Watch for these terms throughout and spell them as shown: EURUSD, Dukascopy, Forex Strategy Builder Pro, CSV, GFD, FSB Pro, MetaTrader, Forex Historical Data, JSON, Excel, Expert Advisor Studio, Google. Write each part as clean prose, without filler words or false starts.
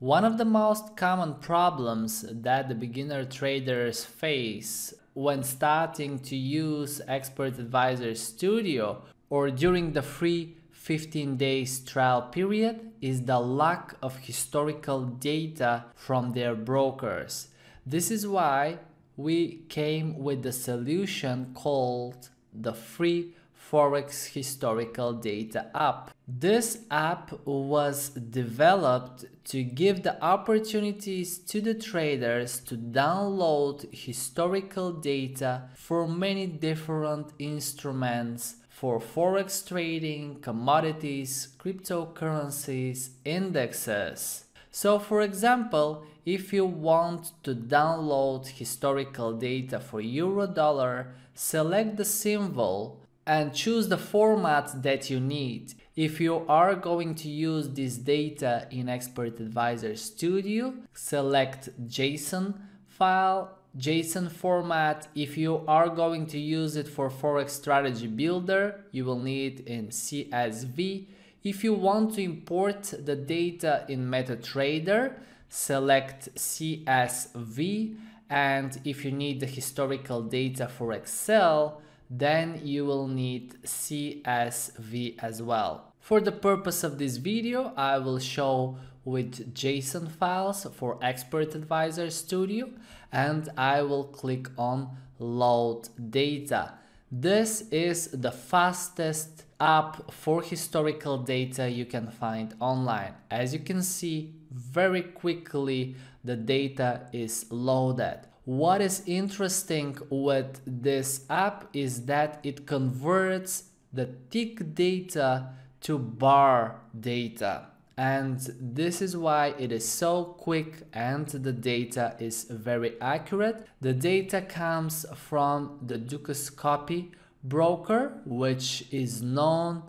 One of the most common problems that the beginner traders face when starting to use Expert Advisor Studio or during the free 15 days trial period is the lack of historical data from their brokers. This is why we came with the solution called the free Forex Historical Data app. This app was developed to give the opportunities to the traders to download historical data for many different instruments for forex trading, commodities, cryptocurrencies, indexes. So for example, if you want to download historical data for EURUSD, select the symbol and choose the format that you need. If you are going to use this data in Expert Advisor Studio, select JSON file, JSON format. If you are going to use it for Forex Strategy Builder, you will need it in CSV. If you want to import the data in MetaTrader, select CSV. And if you need the historical data for Excel, then you will need CSV as well. For the purpose of this video, I will show with JSON files for Expert Advisor Studio, and I will click on Load Data. This is the fastest app for historical data you can find online. As you can see, very quickly the data is loaded. What is interesting with this app is that it converts the tick data to bar data. And this is why it is so quick and the data is very accurate. The data comes from the Dukascopy broker, which is known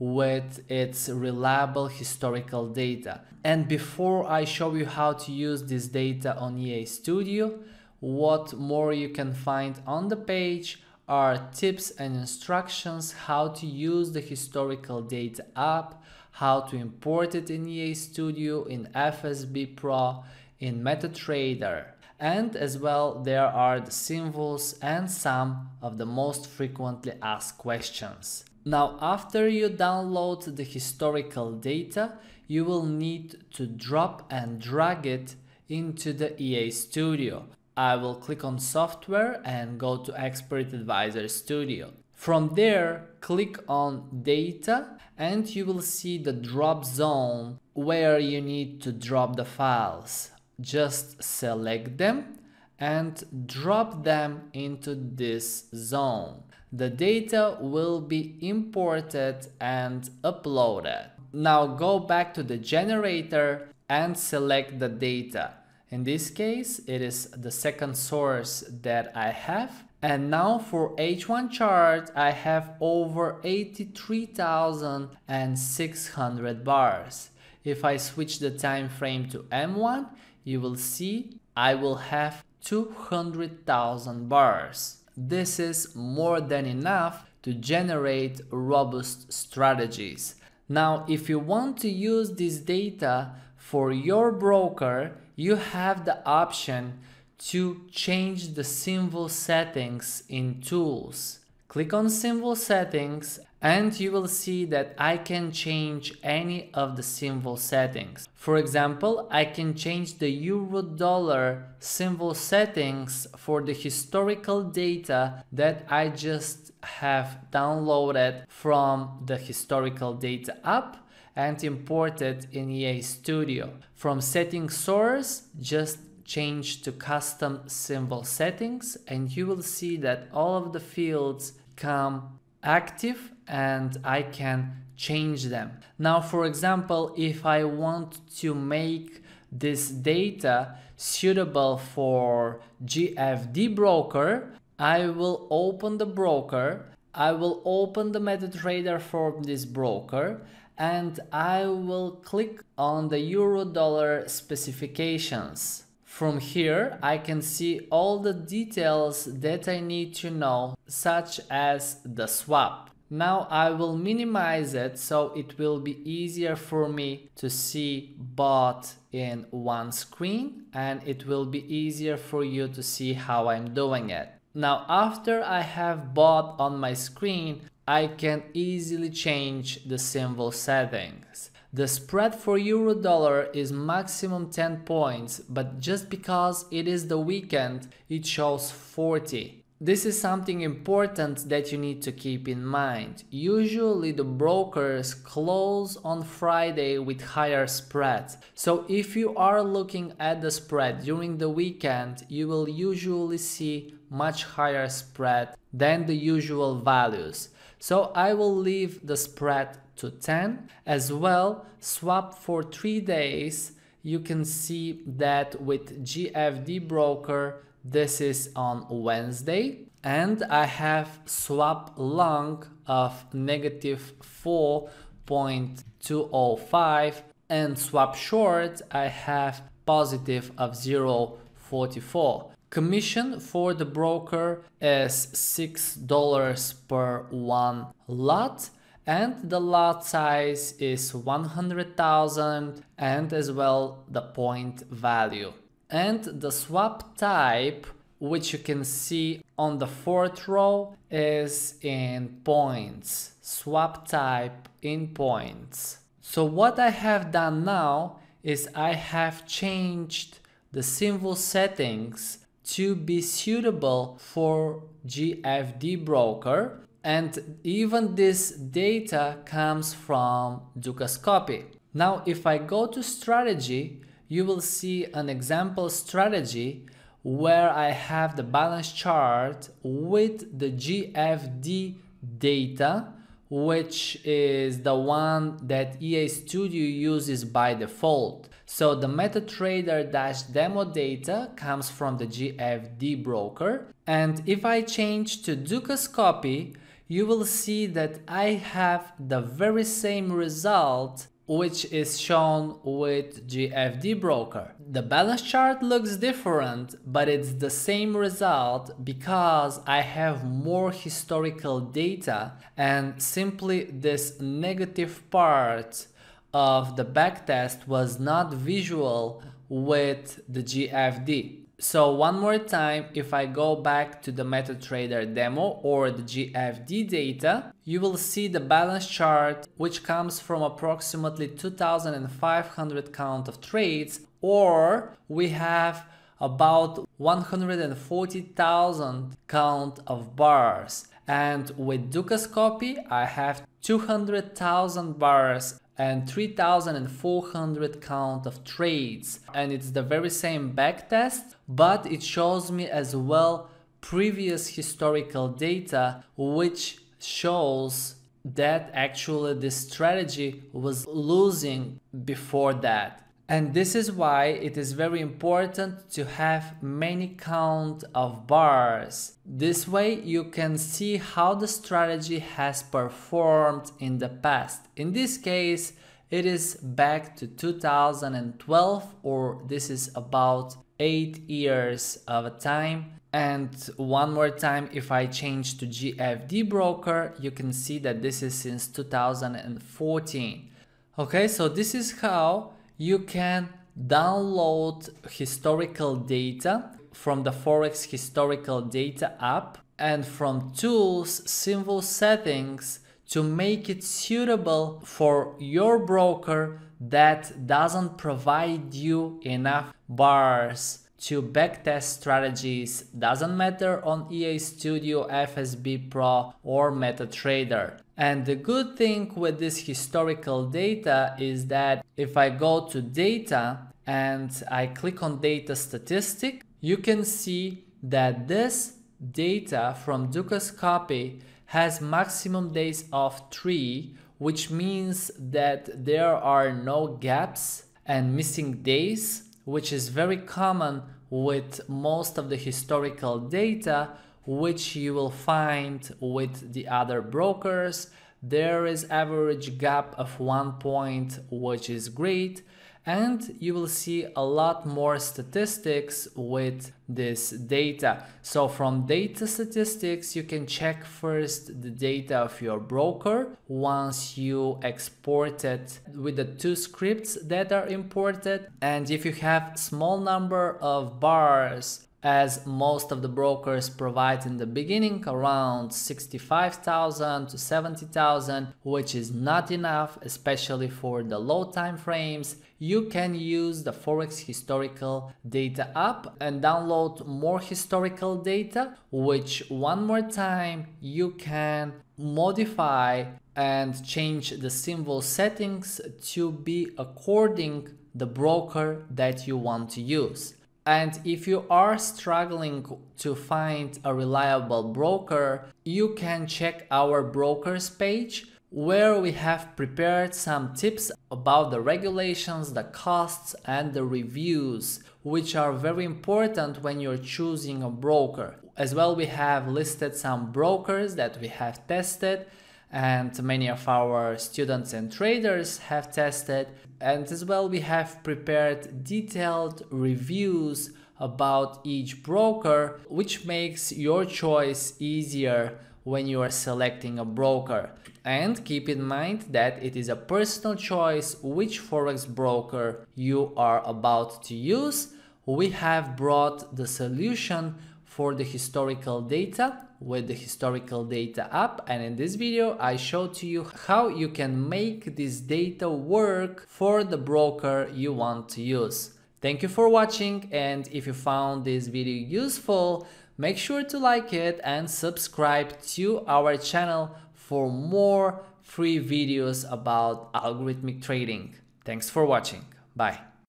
with its reliable historical data. And before I show you how to use this data on EA Studio, what more you can find on the page are tips and instructions how to use the historical data app, how to import it in EA Studio, in FSB Pro, in MetaTrader. And as well, there are the symbols and some of the most frequently asked questions. Now, after you download the historical data, you will need to drop and drag it into the EA Studio. I will click on Software and go to Expert Advisor Studio. From there, click on Data and you will see the drop zone where you need to drop the files. Just select them and drop them into this zone. The data will be imported and uploaded. Now go back to the generator and select the data. In this case, it is the second source that I have. And now for H1 chart, I have over 83,600 bars. If I switch the time frame to M1, you will see I will have 200,000 bars. This is more than enough to generate robust strategies. Now, if you want to use this data for your broker, you have the option to change the symbol settings in Tools. Click on Symbol Settings and you will see that I can change any of the symbol settings. For example, I can change the EURUSD symbol settings for the historical data that I just have downloaded from the historical data app and import it in EA Studio. From setting source, just change to custom symbol settings and you will see that all of the fields come active and I can change them. Now, for example, if I want to make this data suitable for GFD broker, I will open the broker, I will open the MetaTrader for this broker, and I will click on the EURUSD specifications. From here, I can see all the details that I need to know, such as the swap. Now I will minimize it so it will be easier for me to see both in one screen, and it will be easier for you to see how I'm doing it. Now after I have both on my screen, I can easily change the symbol settings. The spread for euro dollar is maximum 10 points, but just because it is the weekend, it shows 40. This is something important that you need to keep in mind. Usually the brokers close on Friday with higher spreads. So if you are looking at the spread during the weekend, you will usually see much higher spread than the usual values. So I will leave the spread to 10 as well. Swap for 3 days. You can see that with GFD broker, this is on Wednesday, and I have swap long of negative 4.205, and swap short I have positive of 0.44. Commission for the broker is $6 per one lot, and the lot size is 100,000, and as well the point value. And the swap type, which you can see on the fourth row, is in points. Swap type in points. So what I have done now is I have changed the symbol settings to be suitable for GFD broker, and even this data comes from Dukascopy. Now if I go to strategy, you will see an example strategy where I have the balance chart with the GFD data, which is the one that EA Studio uses by default. So the MetaTrader-demo data comes from the GFD broker. And if I change to Dukascopy, you will see that I have the very same result which is shown with GFD broker. The balance chart looks different, but it's the same result because I have more historical data, and simply this negative part of the backtest was not visual with the GFD. So one more time, if I go back to the MetaTrader demo or the GFD data, you will see the balance chart, which comes from approximately 2,500 count of trades, or we have about 140,000 count of bars. And with Dukascopy, I have 200,000 bars and 3,400 count of trades, and it's the very same backtest, but it shows me as well previous historical data, which shows that actually this strategy was losing before that. And this is why it is very important to have many count of bars. This way you can see how the strategy has performed in the past. In this case, it is back to 2012, or this is about 8 years of a time. And one more time, if I change to GFD broker, you can see that this is since 2014. Okay, so this is how you can download historical data from the Forex Historical Data app, and from tools, symbol settings, to make it suitable for your broker that doesn't provide you enough bars to backtest strategies. Doesn't matter on EA Studio, FSB Pro or MetaTrader. And the good thing with this historical data is that if I go to data and I click on data statistic, you can see that this data from Dukascopy has maximum days of 3, which means that there are no gaps and missing days, which is very common with most of the historical data which you will find with the other brokers There is average gap of 1 point, which is great. And you will see a lot more statistics with this data. So from data statistics, you can check first the data of your broker. Once you export it with the 2 scripts that are imported, and if you have small number of bars, as most of the brokers provide in the beginning, around 65,000 to 70,000, which is not enough, especially for the low time frames, you can use the Forex Historical Data app and download more historical data, which one more time you can modify and change the symbol settings to be according to the broker that you want to use. And if you are struggling to find a reliable broker, you can check our brokers page, where we have prepared some tips about the regulations, the costs, and the reviews, which are very important when you're choosing a broker. As well, we have listed some brokers that we have tested, and many of our students and traders have tested. And as well, we have prepared detailed reviews about each broker, which makes your choice easier when you are selecting a broker. And keep in mind that it is a personal choice which Forex broker you are about to use. We have brought the solution for the historical data with the historical data app, and in this video I show to you how you can make this data work for the broker you want to use. Thank you for watching, and if you found this video useful, make sure to like it and subscribe to our channel for more free videos about algorithmic trading. Thanks for watching. Bye.